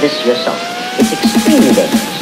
this yourself. It's extremely dangerous.